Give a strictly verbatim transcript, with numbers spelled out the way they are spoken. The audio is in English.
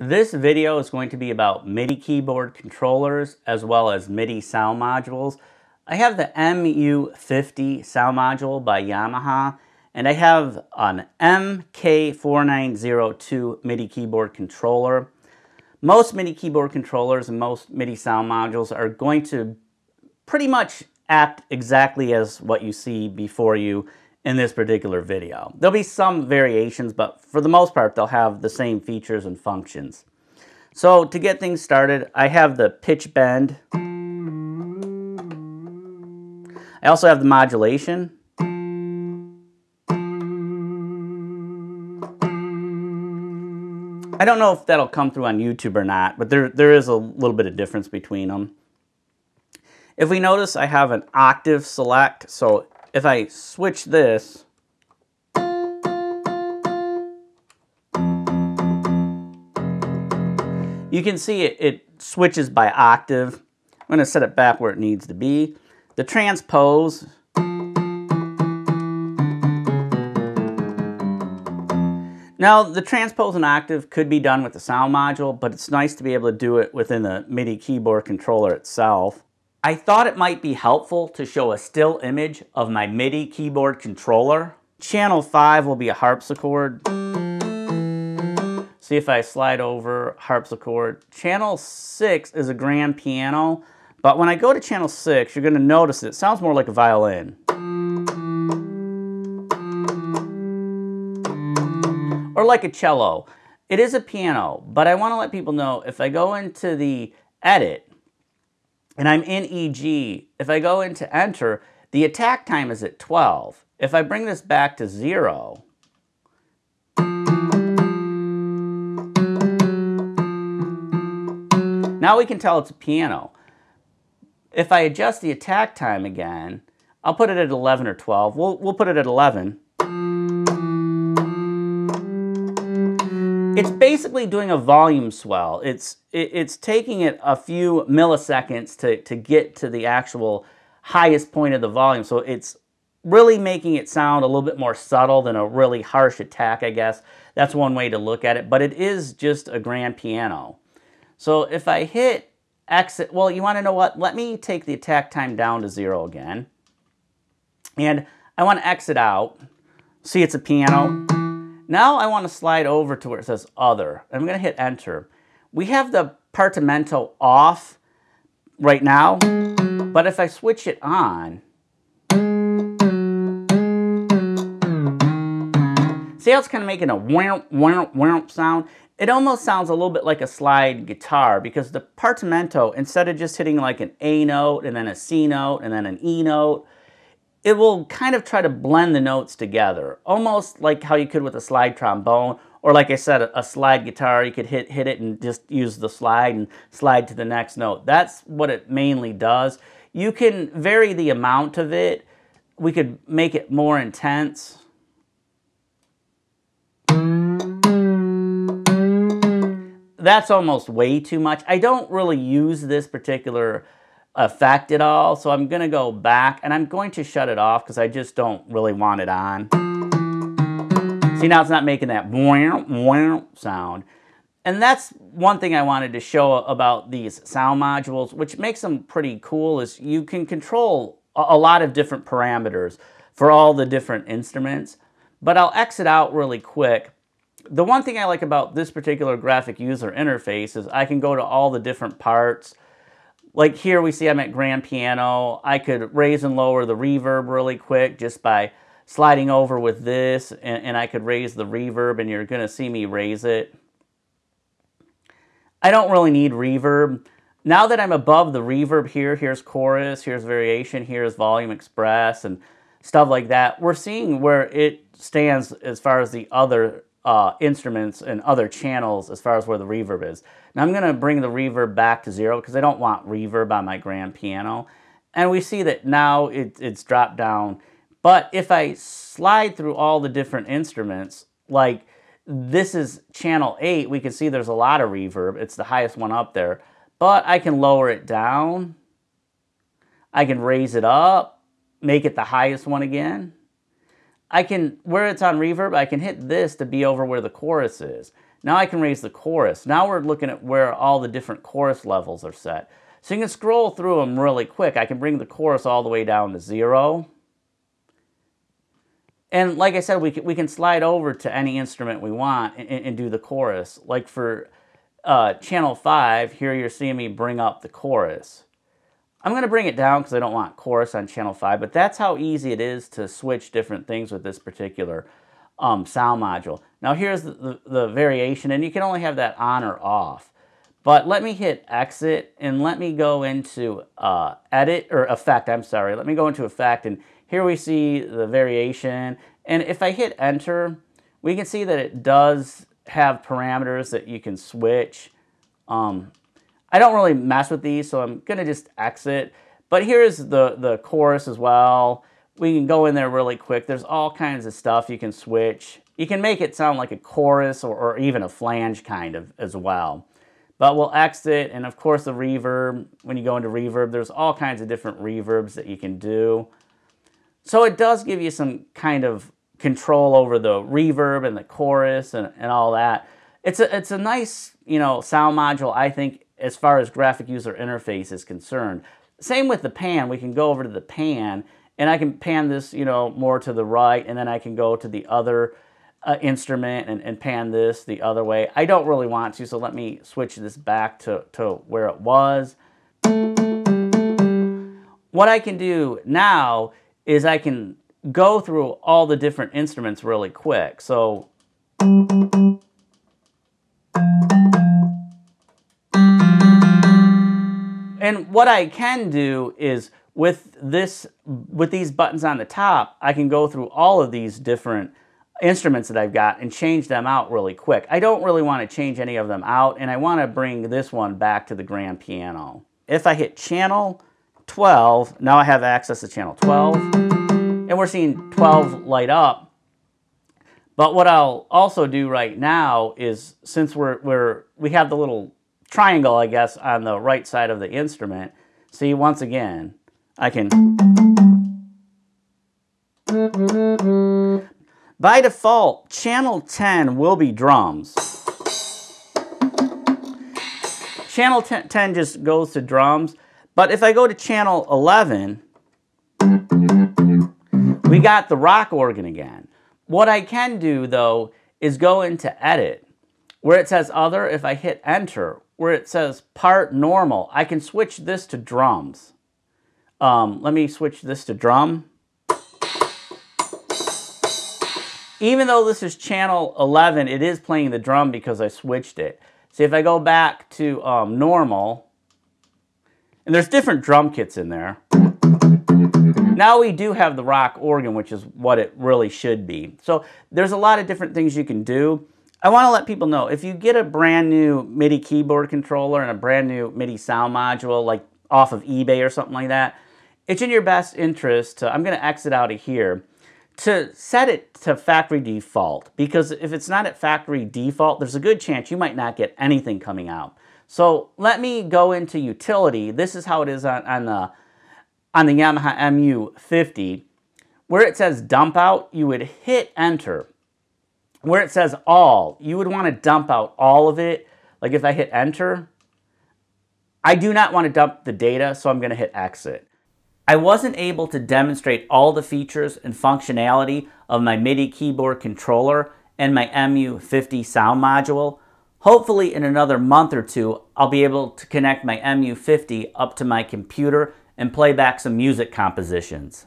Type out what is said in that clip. This video is going to be about MIDI keyboard controllers as well as MIDI sound modules. I have the M U fifty sound module by Yamaha, and I have an M K four nine zero two MIDI keyboard controller. Most MIDI keyboard controllers and most MIDI sound modules are going to pretty much act exactly as what you see before you in this particular video. There'll be some variations, but for the most part, they'll have the same features and functions. So to get things started, I have the pitch bend. I also have the modulation. I don't know if that'll come through on YouTube or not, but there, there is a little bit of difference between them. If we notice, I have an octave select, so if I switch this, you can see it, it switches by octave. I'm going to set it back where it needs to be. The transpose, now the transpose and octave could be done with the sound module, but it's nice to be able to do it within the MIDI keyboard controller itself. I thought it might be helpful to show a still image of my MIDI keyboard controller. Channel five will be a harpsichord. See if I slide over harpsichord. Channel six is a grand piano, but when I go to channel six, you're going to notice that it sounds more like a violin. Or like a cello. It is a piano, but I want to let people know if I go into the edit, and I'm in E G, if I go into enter, the attack time is at twelve. If I bring this back to zero, now we can tell it's a piano. If I adjust the attack time again, I'll put it at eleven or twelve. We'll, we'll put it at eleven. It's basically doing a volume swell. It's, it, it's taking it a few milliseconds to, to get to the actual highest point of the volume. So it's really making it sound a little bit more subtle than a really harsh attack, I guess. That's one way to look at it, but it is just a grand piano. So if I hit exit, well, you wanna know what? Let me take the attack time down to zero again. And I wanna exit out. See, it's a piano. Now I want to slide over to where it says Other. I'm going to hit Enter. We have the partimento off right now, but if I switch it on, see how it's kind of making a whomp, whomp, whomp sound? It almost sounds a little bit like a slide guitar because the partimento, instead of just hitting like an A note and then a C note and then an E note, it will kind of try to blend the notes together, almost like how you could with a slide trombone, or like I said, a slide guitar. You could hit, hit it and just use the slide and slide to the next note. That's what it mainly does. You can vary the amount of it. We could make it more intense. That's almost way too much. I don't really use this particular effect at all, so I'm going to go back and I'm going to shut it off because I just don't really want it on. See, now it's not making that whomp, whomp sound. And that's one thing I wanted to show about these sound modules, which makes them pretty cool, is you can control a lot of different parameters for all the different instruments. But I'll exit out really quick. The one thing I like about this particular graphic user interface is I can go to all the different parts. Like here we see I'm at grand piano. I could raise and lower the reverb really quick just by sliding over with this, and, and I could raise the reverb, and you're going to see me raise it. I don't really need reverb. Now that I'm above the reverb here, here's chorus, here's variation, here's volume express, and stuff like that. We're seeing where it stands as far as the other Uh, instruments and other channels as far as where the reverb is. Now I'm going to bring the reverb back to zero because I don't want reverb on my grand piano. And we see that now it, it's dropped down. But if I slide through all the different instruments, like this is channel eight, we can see there's a lot of reverb. It's the highest one up there. But I can lower it down. I can raise it up, make it the highest one again. I can, where it's on reverb, I can hit this to be over where the chorus is. Now I can raise the chorus. Now we're looking at where all the different chorus levels are set. So you can scroll through them really quick. I can bring the chorus all the way down to zero. And like I said, we can, we can slide over to any instrument we want and, and do the chorus. Like for uh, channel five, here you're seeing me bring up the chorus. I'm going to bring it down because I don't want chorus on channel five, but that's how easy it is to switch different things with this particular um, sound module. Now here's the, the, the variation, and you can only have that on or off. But let me hit exit, and let me go into uh, edit, or effect, I'm sorry. Let me go into effect, and here we see the variation. And if I hit enter, we can see that it does have parameters that you can switch. Um, I don't really mess with these, so I'm gonna just exit. But here's the, the chorus as well. We can go in there really quick. There's all kinds of stuff you can switch. You can make it sound like a chorus or, or even a flange kind of as well. But we'll exit, and of course the reverb, when you go into reverb, there's all kinds of different reverbs that you can do. So it does give you some kind of control over the reverb and the chorus and, and all that. It's a, it's a nice, you know, sound module, I think, as far as graphic user interface is concerned. Same with the pan. We can go over to the pan, and I can pan this, you know, more to the right, and then I can go to the other Uh, instrument and, and pan this the other way. I don't really want to, so let me switch this back to, to where it was. What I can do now is I can go through all the different instruments really quick. So and what I can do is with this with these buttons on the top, I can go through all of these different instruments that I've got and change them out really quick. I don't really want to change any of them out, and I want to bring this one back to the grand piano. If I hit channel twelve, now I have access to channel twelve, and we're seeing twelve light up. But what I'll also do right now is, since we're, we're we have the little triangle, I guess, on the right side of the instrument, see, once again, I can. By default, channel ten will be drums. Channel ten just goes to drums, but if I go to channel eleven, we got the rock organ again. What I can do, though, is go into edit, where it says other, if I hit enter, where it says part normal, I can switch this to drums. Um, let me switch this to drum. Even though this is channel eleven, it is playing the drum because I switched it. See, if I go back to um, normal, and there's different drum kits in there. Now we do have the rock organ, which is what it really should be. So there's a lot of different things you can do. I want to let people know, if you get a brand new MIDI keyboard controller and a brand new MIDI sound module, like off of eBay or something like that, it's in your best interest to, I'm going to exit out of here, to set it to factory default, because if it's not at factory default, there's a good chance you might not get anything coming out. So let me go into utility. This is how it is on, on, the, on the Yamaha M U fifty. Where it says dump out, you would hit enter. Where it says all, you would want to dump out all of it. Like if I hit enter, I do not want to dump the data, so I'm going to hit exit. I wasn't able to demonstrate all the features and functionality of my MIDI keyboard controller and my M U fifty sound module. Hopefully in another month or two, I'll be able to connect my M U fifty up to my computer and play back some music compositions.